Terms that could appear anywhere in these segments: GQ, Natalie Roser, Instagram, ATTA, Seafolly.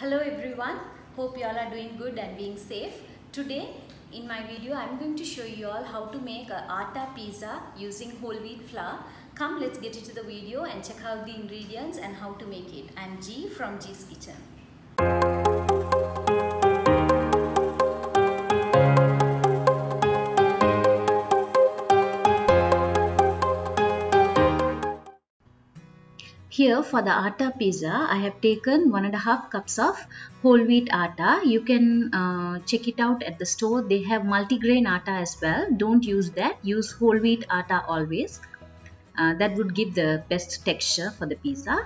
Hello everyone, hope you all are doing good and being safe. Today in my video I am going to show you all how to make a atta pizza using whole wheat flour. Come, let's get into the video and check out the ingredients and how to make it. I am G from G's Kitchen. Here for the atta pizza, I have taken 1.5 cups of whole wheat atta. You can check it out at the store. They have multigrain atta as well. Don't use that. Use whole wheat atta always. That would give the best texture for the pizza.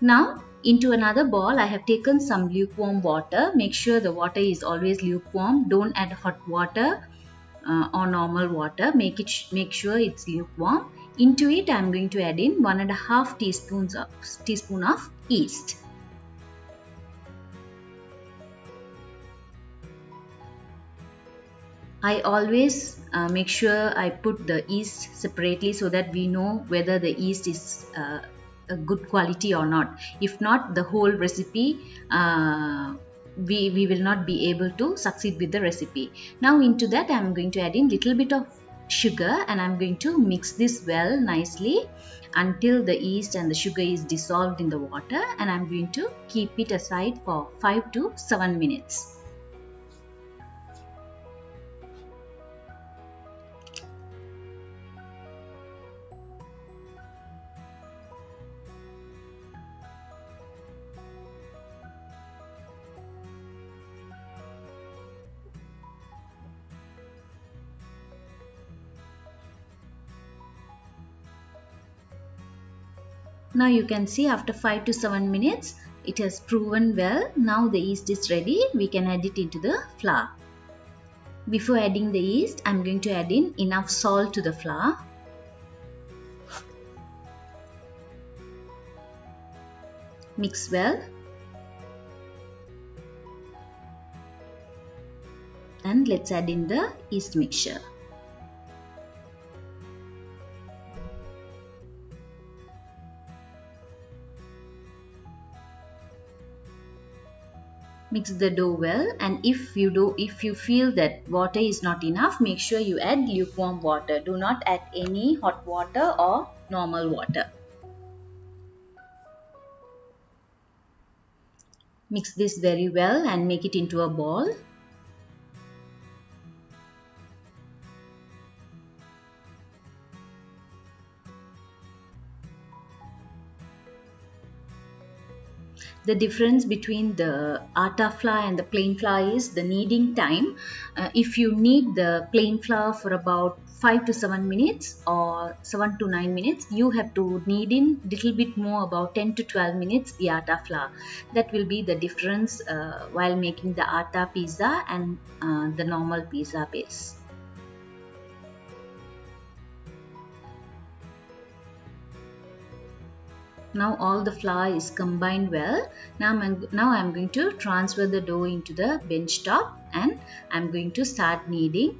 Now, into another bowl, I have taken some lukewarm water. Make sure the water is always lukewarm. Don't add hot water or normal water. Make sure it's lukewarm. Into it, I am going to add in 1.5 teaspoon of yeast. I always make sure I put the yeast separately so that we know whether the yeast is a good quality or not. If not, the whole recipe we will not be able to succeed with the recipe. Now into that, I am going to add in little bit of sugar, and I'm going to mix this well nicely until the yeast and the sugar is dissolved in the water, and I'm going to keep it aside for 5 to 7 minutes. Now you can see after 5 to 7 minutes it has proven well. Now the yeast is ready. We can add it into the flour. Before adding the yeast, I am going to add in enough salt to the flour. Mix well. And let's add in the yeast mixture. Mix the dough well, and if you feel that water is not enough, make sure you add lukewarm water. Do not add any hot water or normal water. Mix this very well and make it into a ball. The difference between the atta flour and the plain flour is the kneading time. If you knead the plain flour for about 5 to 7 minutes or 7 to 9 minutes, you have to knead in little bit more, about 10 to 12 minutes the atta flour. That will be the difference while making the atta pizza and the normal pizza base. Now all the flour is combined well. Now I'm going to transfer the dough into the bench top, and I'm going to start kneading.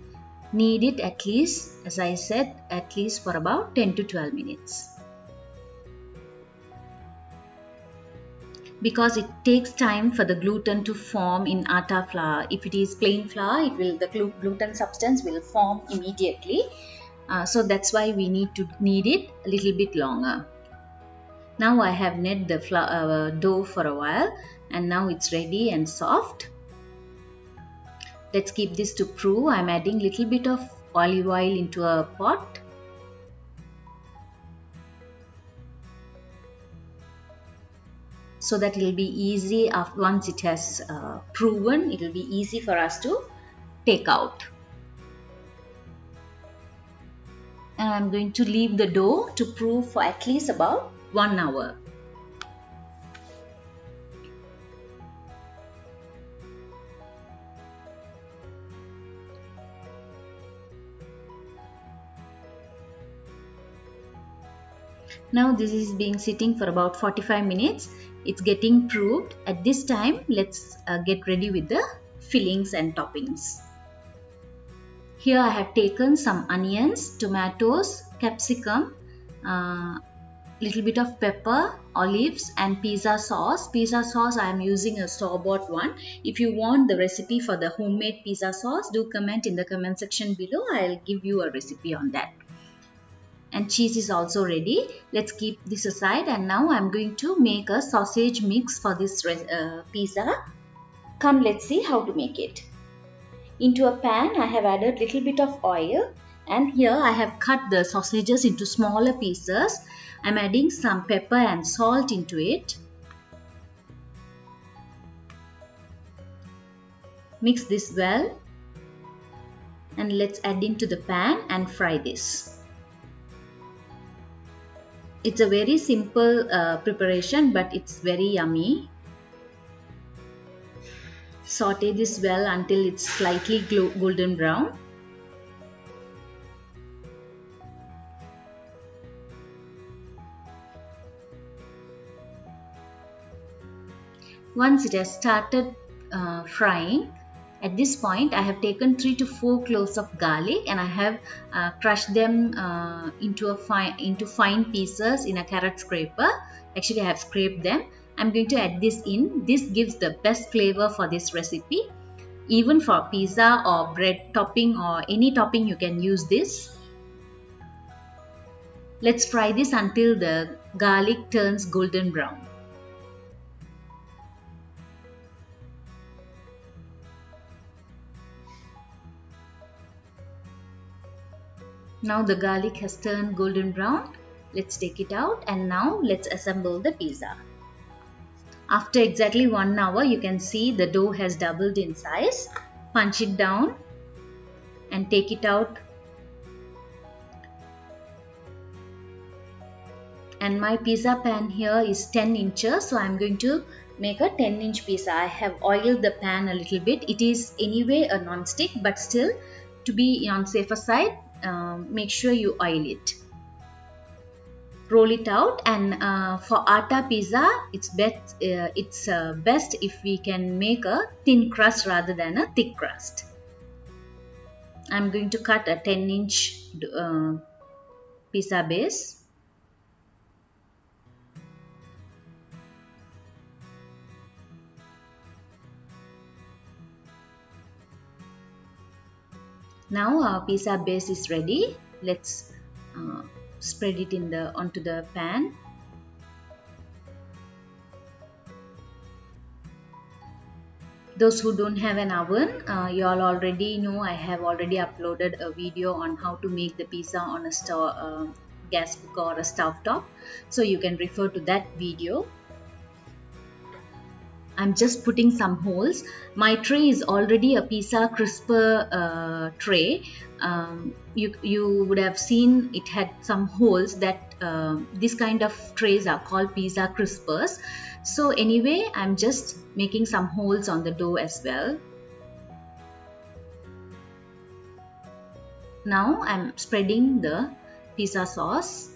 Knead it at least, as I said, at least for about 10 to 12 minutes. Because it takes time for the gluten to form in atta flour. If it is plain flour, the gluten substance will form immediately. So that's why we need to knead it a little bit longer. Now I have kneaded the dough for a while, and now it's ready and soft. Let's keep this to prove. I'm adding little bit of olive oil into a pot. So that it will be easy, once it has proven, it will be easy for us to take out. And I'm going to leave the dough to prove for at least about 1 hour. Now this is being sitting for about 45 minutes. It's getting proved. At this time, let's get ready with the fillings and toppings. Here I have taken some onions, tomatoes, capsicum, little bit of pepper, olives and pizza sauce. Pizza sauce I am using a store-bought one. If you want the recipe for the homemade pizza sauce, do comment in the comment section below. I'll give you a recipe on that. And cheese is also ready. Let's keep this aside, and now I'm going to make a sausage mix for this pizza. Come, let's see how to make it. Into a pan, I have added little bit of oil, and here I have cut the sausages into smaller pieces. I'm adding some pepper and salt into it. Mix this well, and let's add into the pan and fry this. It's a very simple preparation, but it's very yummy. Saute this well until it's slightly golden brown. Once it has started frying, at this point I have taken 3 to 4 cloves of garlic, and I have crushed them into fine pieces in a carrot scraper. Actually, I have scraped them. I'm going to add this in. This gives the best flavor for this recipe. Even for pizza or bread topping or any topping, you can use this. Let's fry this until the garlic turns golden brown. Now the garlic has turned golden brown. Let's take it out, and now let's assemble the pizza. After exactly 1 hour, you can see the dough has doubled in size. Punch it down and take it out. And my pizza pan here is 10 inches, so I'm going to make a 10-inch pizza. I have oiled the pan a little bit. It is anyway a non-stick, but still, to be on safer side, make sure you oil it. Roll it out, and for atta pizza, it's best if we can make a thin crust rather than a thick crust. I'm going to cut a 10-inch pizza base. Now our pizza base is ready. Let's spread it onto the pan. Those who don't have an oven, you all already know I have already uploaded a video on how to make the pizza on a gas cooker or a stove top, so you can refer to that video. I'm just putting some holes. My tray is already a pizza crisper tray. You would have seen it had some holes. That this kind of trays are called pizza crispers. So anyway, I'm just making some holes on the dough as well. Now I'm spreading the pizza sauce.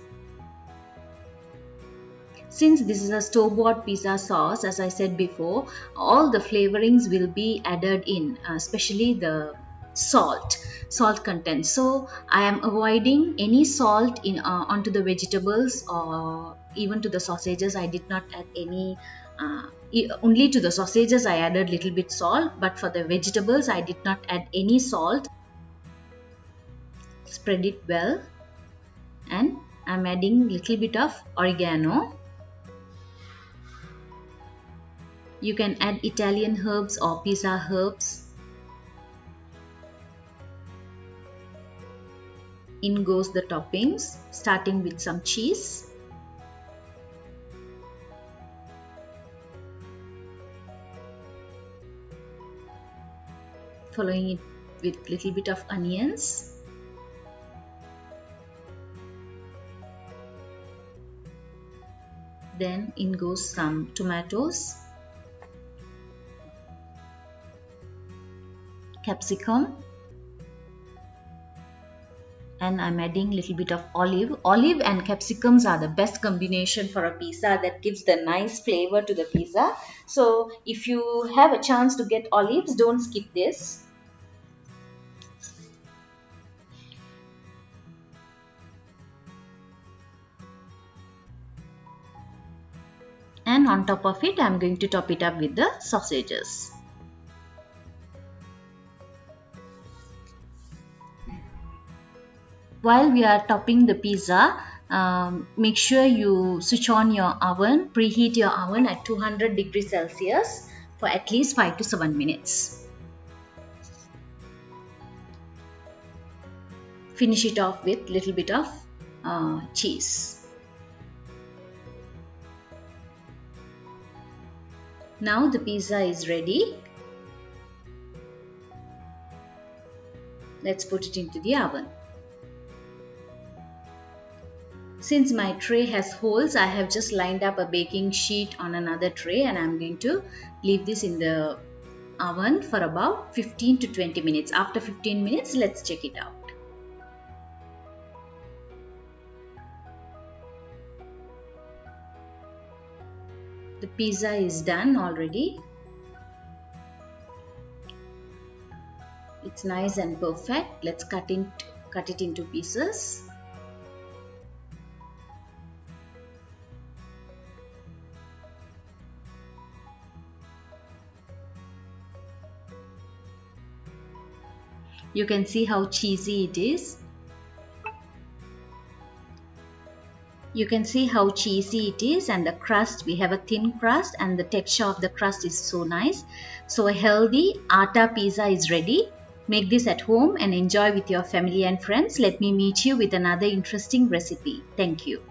Since this is a store-bought pizza sauce, as I said before, all the flavorings will be added in, especially the salt content. So I am avoiding any salt onto the vegetables or even to the sausages. I did not add any. Only to the sausages I added little bit salt, but for the vegetables I did not add any salt. Spread it well, and I'm adding little bit of oregano. You can add Italian herbs or pizza herbs. In goes the toppings, starting with some cheese. Following it with little bit of onions. Then in goes some tomatoes. Capsicum, and I'm adding little bit of olive. Olive and capsicums are the best combination for a pizza. That gives the nice flavor to the pizza. So if you have a chance to get olives, don't skip this. on top of it, I am going to top it up with the sausages. While we are topping the pizza, make sure you switch on your oven, preheat your oven at 200 degrees Celsius for at least 5 to 7 minutes. Finish it off with little bit of cheese. Now the pizza is ready. Let's put it into the oven. Since my tray has holes, I have just lined up a baking sheet on another tray and I'm going to leave this in the oven for about 15 to 20 minutes. After 15 minutes, let's check it out. The pizza is done already. It's nice and perfect. Let's cut it into pieces. You can see how cheesy it is. You can see how cheesy it is, and the crust, we have a thin crust and the texture of the crust is so nice. So a healthy atta pizza is ready. Make this at home and enjoy with your family and friends. Let me meet you with another interesting recipe. Thank you.